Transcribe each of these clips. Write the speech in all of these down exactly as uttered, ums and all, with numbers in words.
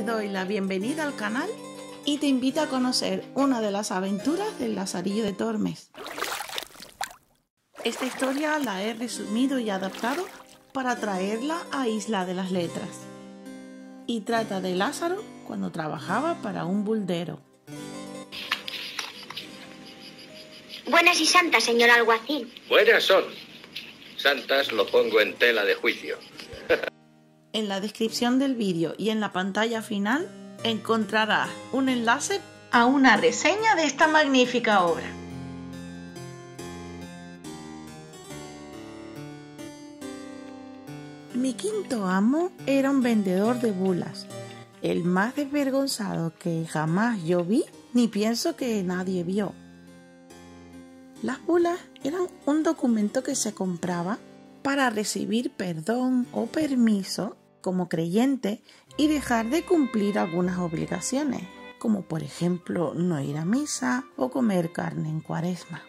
les doy la bienvenida al canal y te invito a conocer una de las aventuras del Lazarillo de Tormes. Esta historia la he resumido y adaptado para traerla a Isla de las Letras. Y trata de Lázaro cuando trabajaba para un buldero. Buenas y santas, señor alguacil. Buenas son. Santas lo pongo en tela de juicio. En la descripción del vídeo y en la pantalla final encontrarás un enlace a una reseña de esta magnífica obra. Mi quinto amo era un vendedor de bulas, el más desvergonzado que jamás yo vi ni pienso que nadie vio. Las bulas eran un documento que se compraba para recibir perdón o permiso como creyente y dejar de cumplir algunas obligaciones, como por ejemplo no ir a misa o comer carne en cuaresma.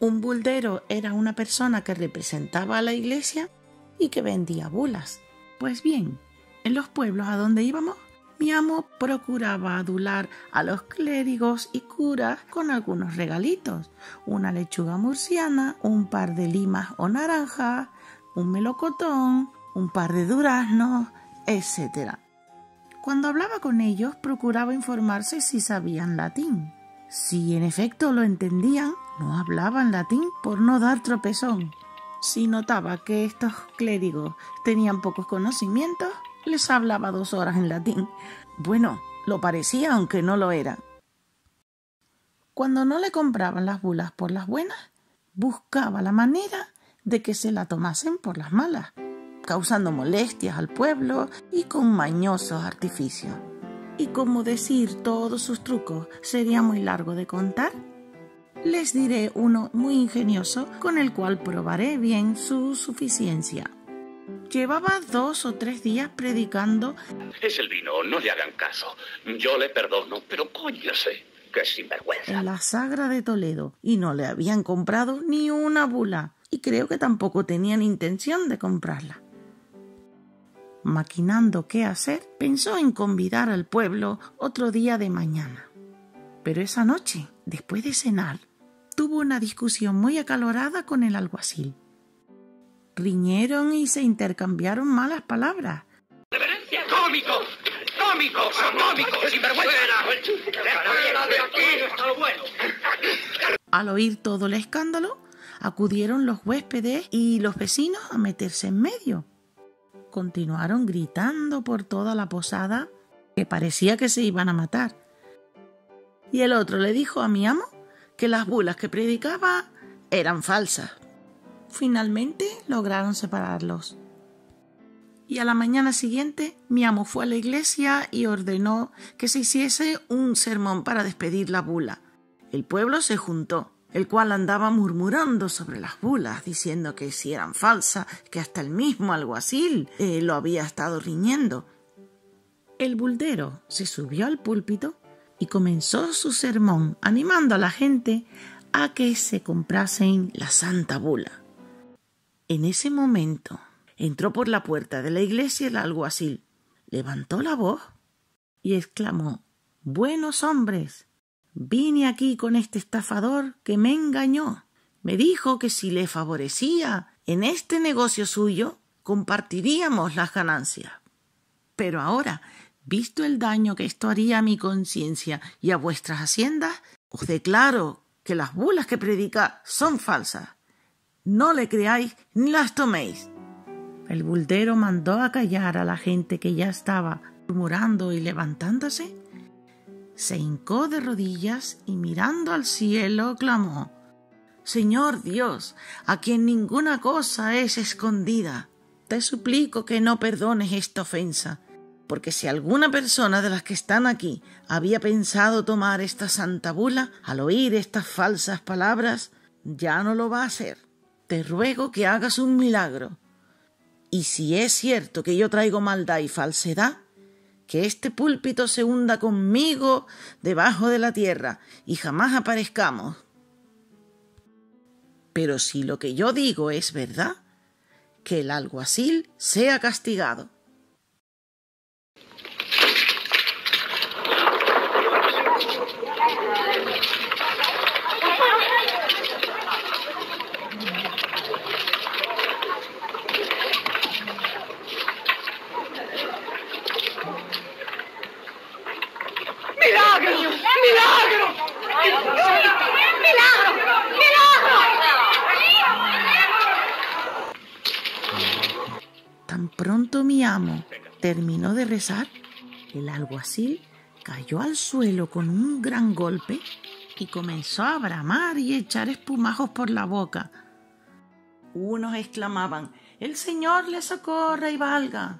Un buldero era una persona que representaba a la iglesia y que vendía bulas. Pues bien, en los pueblos a donde íbamos, mi amo procuraba adular a los clérigos y curas con algunos regalitos, una lechuga murciana, un par de limas o naranjas, un melocotón, un par de duraznos, etcétera. Cuando hablaba con ellos procuraba informarse si sabían latín. Si en efecto lo entendían, no hablaban latín por no dar tropezón. Si notaba que estos clérigos tenían pocos conocimientos, les hablaba dos horas en latín. Bueno, lo parecía aunque no lo era. Cuando no le compraban las bulas por las buenas, buscaba la manera de que se la tomasen por las malas, causando molestias al pueblo y con mañosos artificios. Y como decir todos sus trucos sería muy largo de contar, les diré uno muy ingenioso con el cual probaré bien su suficiencia. Llevaba dos o tres días predicando. Es el vino, no le hagan caso. Yo le perdono, pero cóllese, que es sinvergüenza. En la sagra de Toledo, y no le habían comprado ni una bula, y creo que tampoco tenían intención de comprarla. Maquinando qué hacer, pensó en convidar al pueblo otro día de mañana. Pero esa noche, después de cenar, tuvo una discusión muy acalorada con el alguacil. Riñeron y se intercambiaron malas palabras. ¡Reverencia! ¡Cómico! ¡Cómico! ¡Cómico! ¡Sinvergüenza! ¡Fuera de aquí! ¡Está lo bueno! Al oír todo el escándalo, acudieron los huéspedes y los vecinos a meterse en medio. Continuaron gritando por toda la posada que parecía que se iban a matar. Y el otro le dijo a mi amo que las bulas que predicaba eran falsas. Finalmente lograron separarlos. Y a la mañana siguiente mi amo fue a la iglesia y ordenó que se hiciese un sermón para despedir la bula. El pueblo se juntó, el cual andaba murmurando sobre las bulas, diciendo que si eran falsas, que hasta el mismo alguacil eh, lo había estado riñendo. El buldero se subió al púlpito y comenzó su sermón animando a la gente a que se comprasen la santa bula. En ese momento entró por la puerta de la iglesia el alguacil, levantó la voz y exclamó: «Buenos hombres, vine aquí con este estafador que me engañó. Me dijo que si le favorecía en este negocio suyo, compartiríamos las ganancias. Pero ahora, visto el daño que esto haría a mi conciencia y a vuestras haciendas, os declaro que las bulas que predica son falsas. No le creáis ni las toméis». El buldero mandó a callar a la gente que ya estaba murmurando y levantándose. Se hincó de rodillas y mirando al cielo clamó: «Señor Dios, a quien ninguna cosa es escondida, te suplico que no perdones esta ofensa, porque si alguna persona de las que están aquí había pensado tomar esta santa bula, al oír estas falsas palabras, ya no lo va a hacer. Te ruego que hagas un milagro. Y si es cierto que yo traigo maldad y falsedad, que este púlpito se hunda conmigo debajo de la tierra y jamás aparezcamos. Pero si lo que yo digo es verdad, que el alguacil sea castigado». pronto mi amo terminó de rezar, el alguacil cayó al suelo con un gran golpe y comenzó a bramar y echar espumajos por la boca. Unos exclamaban, «¡El Señor le socorra y valga!»,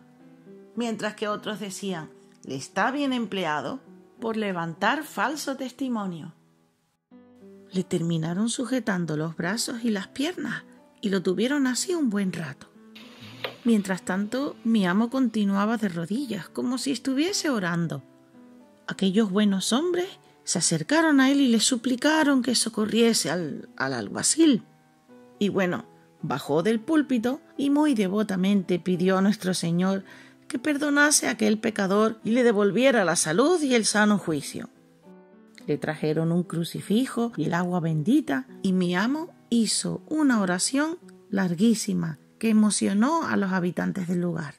mientras que otros decían, «Le está bien empleado por levantar falso testimonio». Le terminaron sujetando los brazos y las piernas y lo tuvieron así un buen rato. Mientras tanto, mi amo continuaba de rodillas, como si estuviese orando. Aquellos buenos hombres se acercaron a él y le suplicaron que socorriese al, al alguacil. Y bueno, bajó del púlpito y muy devotamente pidió a nuestro Señor que perdonase a aquel pecador y le devolviera la salud y el sano juicio. Le trajeron un crucifijo y el agua bendita, y mi amo hizo una oración larguísima que emocionó a los habitantes del lugar.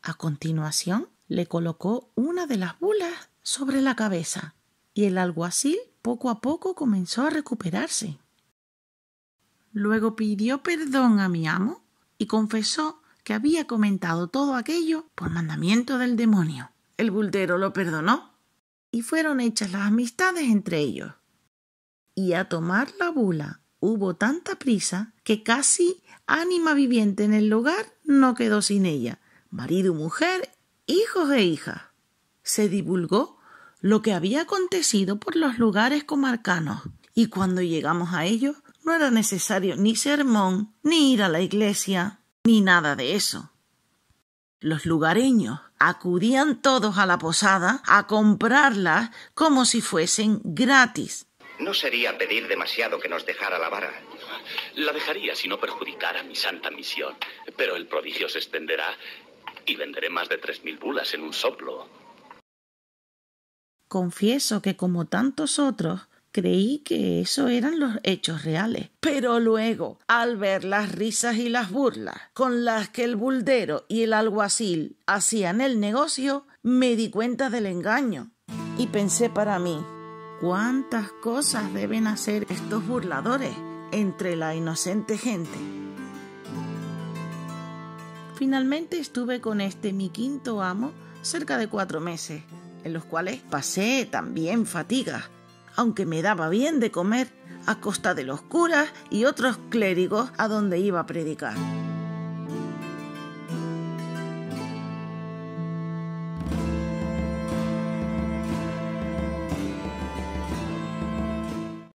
A continuación, le colocó una de las bulas sobre la cabeza y el alguacil poco a poco comenzó a recuperarse. Luego pidió perdón a mi amo y confesó que había comentado todo aquello por mandamiento del demonio. El bultero lo perdonó y fueron hechas las amistades entre ellos. Y a tomar la bula hubo tanta prisa que casi ánima viviente en el lugar no quedó sin ella, marido, mujer, hijos e hijas. Se divulgó lo que había acontecido por los lugares comarcanos, y cuando llegamos a ellos no era necesario ni sermón, ni ir a la iglesia, ni nada de eso. Los lugareños acudían todos a la posada a comprarlas como si fuesen gratis. No sería pedir demasiado que nos dejara la vara. La dejaría si no perjudicara mi santa misión, pero el prodigio se extenderá y venderé más de tres mil bulas en un soplo. Confieso que, como tantos otros, creí que eso eran los hechos reales. Pero luego, al ver las risas y las burlas con las que el buldero y el alguacil hacían el negocio, me di cuenta del engaño y pensé para mí, ¿cuántas cosas deben hacer estos burladores entre la inocente gente? Finalmente estuve con este mi quinto amo cerca de cuatro meses, en los cuales pasé también fatigas, aunque me daba bien de comer a costa de los curas y otros clérigos a donde iba a predicar.